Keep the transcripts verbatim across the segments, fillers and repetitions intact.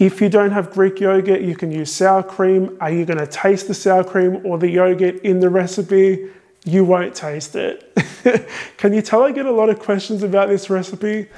If you don't have Greek yogurt, you can use sour cream. Are you going to taste the sour cream or the yogurt in the recipe? You won't taste it. Can you tell I get a lot of questions about this recipe?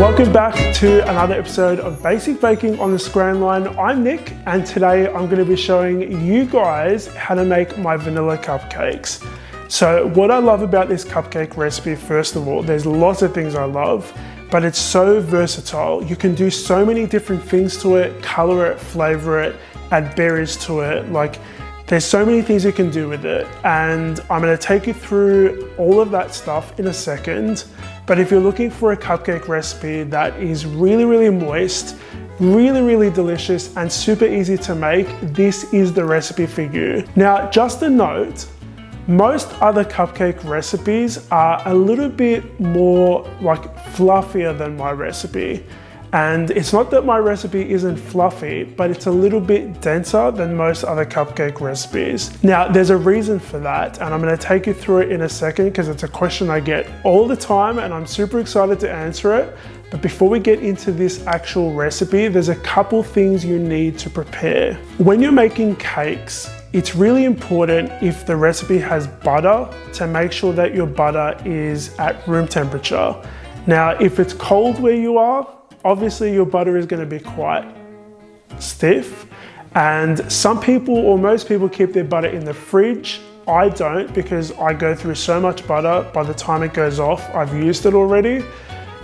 Welcome back to another episode of Basic Baking on the Scran Line. I'm Nick, and today I'm going to be showing you guys how to make my vanilla cupcakes. So what I love about this cupcake recipe, first of all, there's lots of things I love, but it's so versatile. You can do so many different things to it, color it, flavor it, add berries to it. Like, there's so many things you can do with it. And I'm gonna take you through all of that stuff in a second. But if you're looking for a cupcake recipe that is really, really moist, really, really delicious, and super easy to make, this is the recipe for you. Now, just a note, most other cupcake recipes are a little bit more like fluffier than my recipe. And it's not that my recipe isn't fluffy, but it's a little bit denser than most other cupcake recipes. Now, there's a reason for that, and I'm gonna take you through it in a second because it's a question I get all the time and I'm super excited to answer it. But before we get into this actual recipe, there's a couple things you need to prepare. When you're making cakes, it's really important if the recipe has butter to make sure that your butter is at room temperature. Now, if it's cold where you are, obviously your butter is gonna be quite stiff. And some people, or most people, keep their butter in the fridge. I don't, because I go through so much butter, by the time it goes off, I've used it already.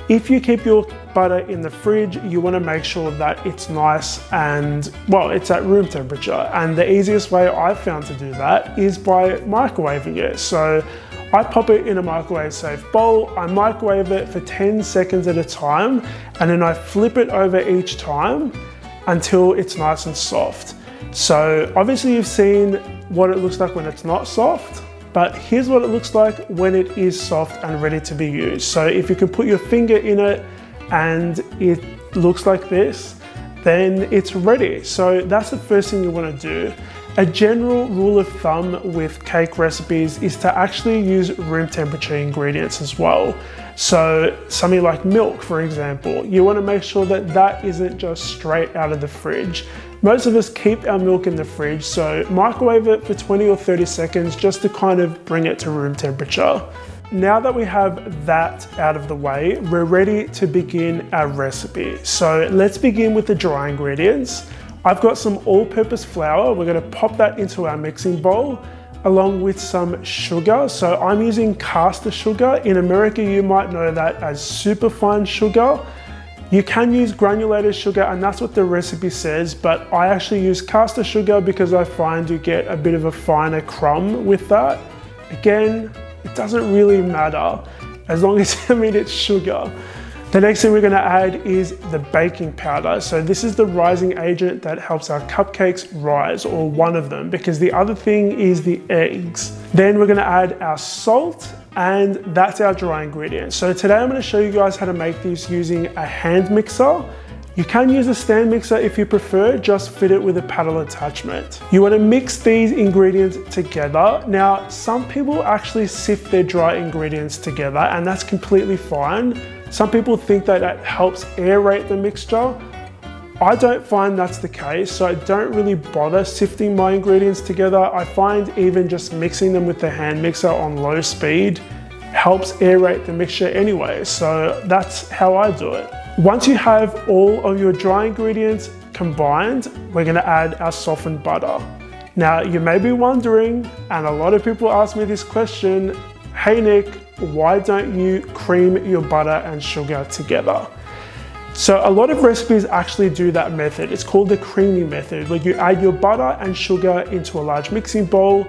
If you keep your butter in the fridge, you want to make sure that it's nice and, well, it's at room temperature. And the easiest way I've found to do that is by microwaving it. So I pop it in a microwave safe bowl, I microwave it for ten seconds at a time, and then I flip it over each time until it's nice and soft. So obviously you've seen what it looks like when it's not soft. But here's what it looks like when it is soft and ready to be used. So if you can put your finger in it and it looks like this, then it's ready. So that's the first thing you want to do. A general rule of thumb with cake recipes is to actually use room temperature ingredients as well. So something like milk, for example, you want to make sure that that isn't just straight out of the fridge. Most of us keep our milk in the fridge, so microwave it for twenty or thirty seconds just to kind of bring it to room temperature. Now that we have that out of the way, we're ready to begin our recipe. So let's begin with the dry ingredients. I've got some all-purpose flour. We're gonna pop that into our mixing bowl along with some sugar. So I'm using caster sugar. In America, you might know that as superfine sugar. You can use granulated sugar, and that's what the recipe says, but I actually use caster sugar because I find you get a bit of a finer crumb with that. Again, it doesn't really matter as long as I mean it's sugar. The next thing we're gonna add is the baking powder. So this is the rising agent that helps our cupcakes rise, or one of them, because the other thing is the eggs. Then we're gonna add our salt, and that's our dry ingredient. So today I'm gonna show you guys how to make these using a hand mixer. You can use a stand mixer if you prefer, just fit it with a paddle attachment. You wanna mix these ingredients together. Now, some people actually sift their dry ingredients together, and that's completely fine. Some people think that that helps aerate the mixture. I don't find that's the case, so I don't really bother sifting my ingredients together. I find even just mixing them with the hand mixer on low speed helps aerate the mixture anyway, so that's how I do it. Once you have all of your dry ingredients combined, we're gonna add our softened butter. Now, you may be wondering, and a lot of people ask me this question, hey Nick, why don't you cream your butter and sugar together? So a lot of recipes actually do that method. It's called the creamy method, where you add your butter and sugar into a large mixing bowl,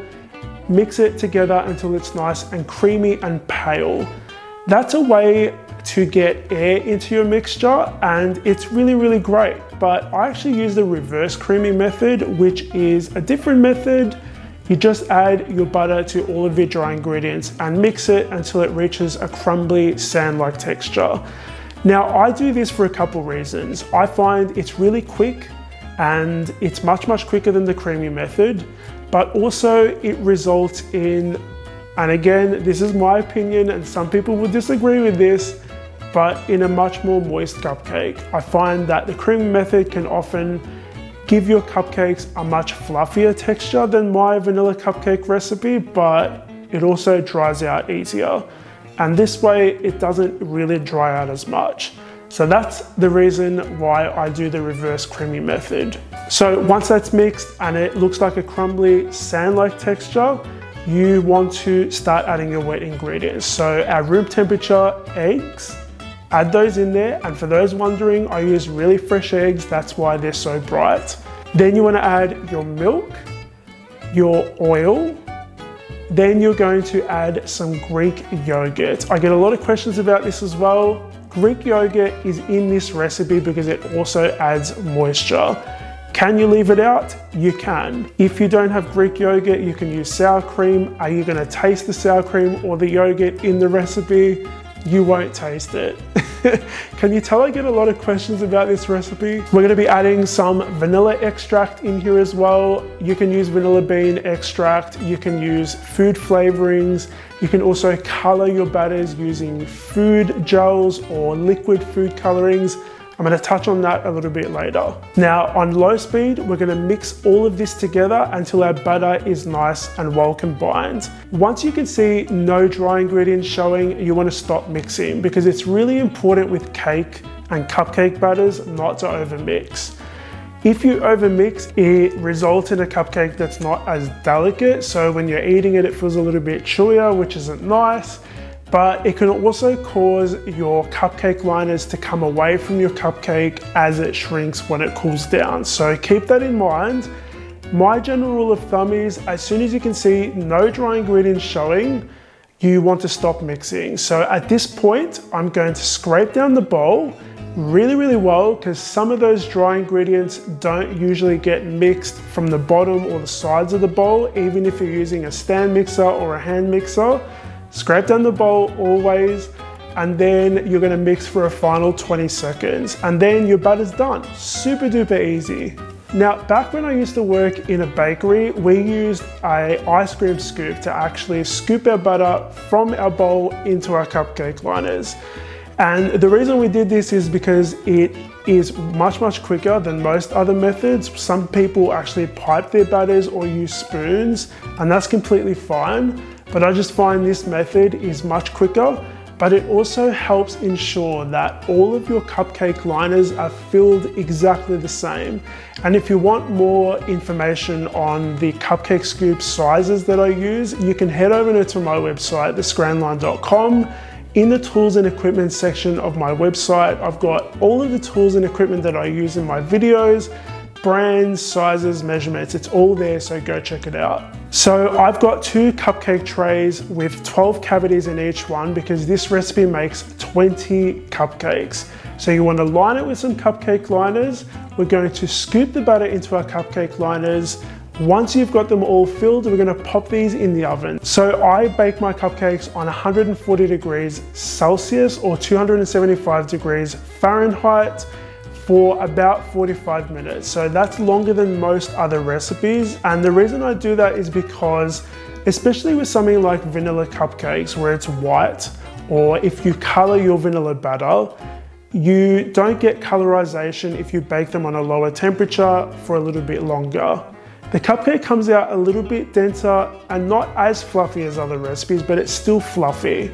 mix it together until it's nice and creamy and pale. That's a way to get air into your mixture, and it's really, really great. But I actually use the reverse creamy method, which is a different method. You just add your butter to all of your dry ingredients and mix it until it reaches a crumbly sand-like texture. Now, I do this for a couple reasons. I find it's really quick, and it's much, much quicker than the creamy method, but also it results in, and again, this is my opinion and some people will disagree with this, but in a much more moist cupcake. I find that the cream method can often give your cupcakes a much fluffier texture than my vanilla cupcake recipe, but it also dries out easier. And this way, it doesn't really dry out as much. So that's the reason why I do the reverse creamy method. So once that's mixed and it looks like a crumbly sand-like texture, you want to start adding your wet ingredients. So our room temperature eggs, add those in there. And for those wondering, I use really fresh eggs. That's why they're so bright. Then you want to add your milk, your oil, then you're going to add some Greek yogurt. I get a lot of questions about this as well. Greek yogurt is in this recipe because it also adds moisture. Can you leave it out? You can. If you don't have Greek yogurt, you can use sour cream. Are you going to taste the sour cream or the yogurt in the recipe? You won't taste it. Can you tell I get a lot of questions about this recipe? We're going to be adding some vanilla extract in here as well. You can use vanilla bean extract. You can use food flavorings. You can also color your batters using food gels or liquid food colorings. I'm going to touch on that a little bit later. Now on low speed, we're going to mix all of this together until our batter is nice and well combined. Once you can see no dry ingredients showing, you want to stop mixing because it's really important with cake and cupcake batters not to overmix. If you overmix, it results in a cupcake that's not as delicate. So when you're eating it, it feels a little bit chewier, which isn't nice. But it can also cause your cupcake liners to come away from your cupcake as it shrinks when it cools down. So keep that in mind. My general rule of thumb is as soon as you can see no dry ingredients showing, you want to stop mixing. So at this point, I'm going to scrape down the bowl really, really well because some of those dry ingredients don't usually get mixed from the bottom or the sides of the bowl, even if you're using a stand mixer or a hand mixer. Scrape down the bowl always, and then you're gonna mix for a final twenty seconds, and then your batter's done. Super duper easy. Now, back when I used to work in a bakery, we used an ice cream scoop to actually scoop our butter from our bowl into our cupcake liners. And the reason we did this is because it is much, much quicker than most other methods. Some people actually pipe their batters or use spoons, and that's completely fine. But I just find this method is much quicker, but it also helps ensure that all of your cupcake liners are filled exactly the same. And if you want more information on the cupcake scoop sizes that I use, you can head over to my website, the scran line dot com. In the tools and equipment section of my website, I've got all of the tools and equipment that I use in my videos, brands, sizes, measurements, it's all there, so go check it out. So I've got two cupcake trays with twelve cavities in each one because this recipe makes twenty cupcakes. So you want to line it with some cupcake liners. We're going to scoop the batter into our cupcake liners. Once you've got them all filled, we're going to pop these in the oven. So I bake my cupcakes on one hundred forty degrees Celsius or two hundred seventy-five degrees Fahrenheit. For about forty-five minutes. So that's longer than most other recipes. And the reason I do that is because, especially with something like vanilla cupcakes where it's white, or if you color your vanilla batter, you don't get colorization if you bake them on a lower temperature for a little bit longer. The cupcake comes out a little bit denser and not as fluffy as other recipes, but it's still fluffy.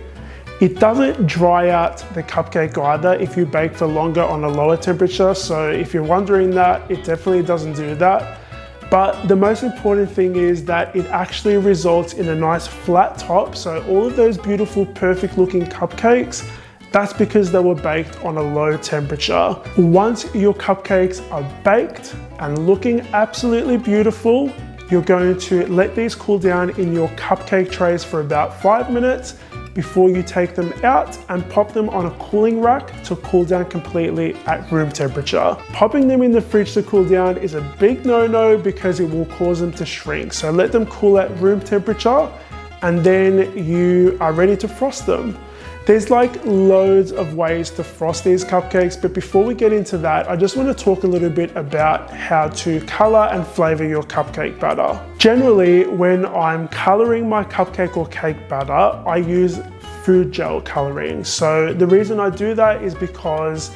It doesn't dry out the cupcake either if you bake for longer on a lower temperature. So if you're wondering that, it definitely doesn't do that. But the most important thing is that it actually results in a nice flat top. So all of those beautiful, perfect looking cupcakes, that's because they were baked on a low temperature. Once your cupcakes are baked and looking absolutely beautiful, you're going to let these cool down in your cupcake trays for about five minutes. Before you take them out and pop them on a cooling rack to cool down completely at room temperature. Popping them in the fridge to cool down is a big no-no because it will cause them to shrink. So let them cool at room temperature and then you are ready to frost them. There's like loads of ways to frost these cupcakes, but before we get into that, I just want to talk a little bit about how to color and flavor your cupcake batter. Generally, when I'm coloring my cupcake or cake batter, I use food gel coloring. So the reason I do that is because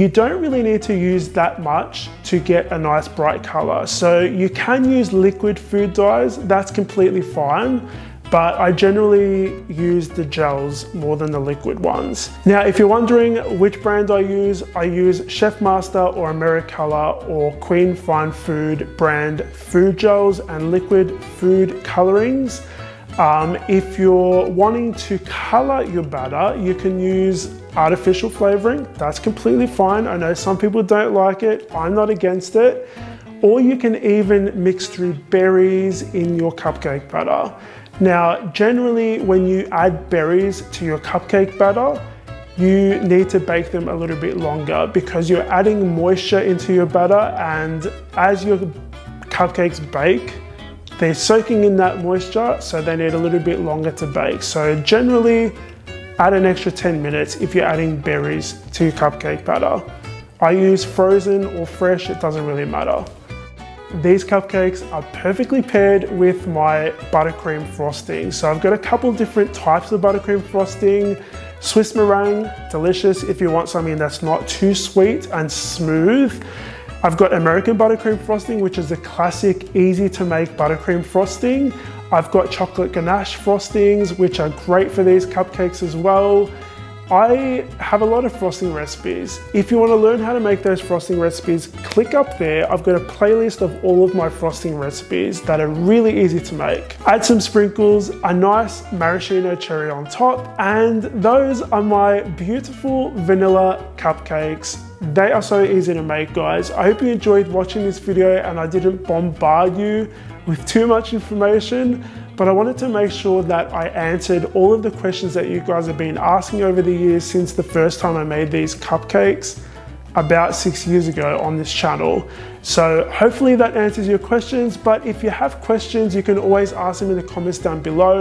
you don't really need to use that much to get a nice bright color. So you can use liquid food dyes, that's completely fine, but I generally use the gels more than the liquid ones. Now, if you're wondering which brand I use, I use Chef Master or Americolor or Queen Fine Food brand food gels and liquid food colorings. Um, if you're wanting to color your batter, you can use artificial flavoring. That's completely fine. I know some people don't like it. I'm not against it. Or you can even mix through berries in your cupcake batter. Now, generally when you add berries to your cupcake batter, you need to bake them a little bit longer because you're adding moisture into your batter, and as your cupcakes bake, they're soaking in that moisture, so they need a little bit longer to bake. So generally, add an extra ten minutes if you're adding berries to your cupcake batter. I use frozen or fresh, it doesn't really matter. These cupcakes are perfectly paired with my buttercream frosting. So I've got a couple different types of buttercream frosting. Swiss meringue, delicious if you want something that's not too sweet and smooth. I've got American buttercream frosting, which is the classic easy to make buttercream frosting. I've got chocolate ganache frostings, which are great for these cupcakes as well. I have a lot of frosting recipes. If you want to learn how to make those frosting recipes, click up there. I've got a playlist of all of my frosting recipes that are really easy to make. Add some sprinkles, a nice maraschino cherry on top, and those are my beautiful vanilla cupcakes. They are so easy to make, guys. I hope you enjoyed watching this video and I didn't bombard you with too much information. But I wanted to make sure that I answered all of the questions that you guys have been asking over the years since the first time I made these cupcakes about six years ago on this channel. So hopefully that answers your questions, but if you have questions, you can always ask them in the comments down below.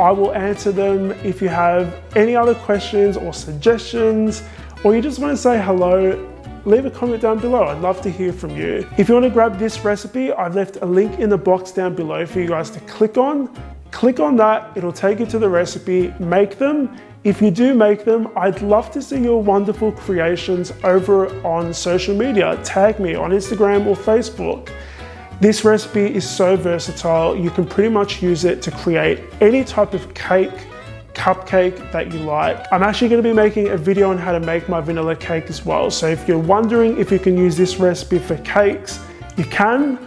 I will answer them. If you have any other questions or suggestions, or you just want to say hello, leave a comment down below. I'd love to hear from you. If you want to grab this recipe, I've left a link in the box down below for you guys to click on. Click on that, it'll take you to the recipe. Make them. If you do make them, I'd love to see your wonderful creations over on social media. Tag me on Instagram or Facebook. This recipe is so versatile. You can pretty much use it to create any type of cake, cupcake that you like. I'm actually going to be making a video on how to make my vanilla cake as well. So if you're wondering if you can use this recipe for cakes, you can,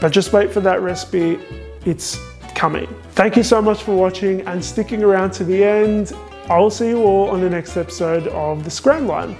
but just wait for that recipe. It's coming. Thank you so much for watching and sticking around to the end. I'll see you all on the next episode of The Scran Line.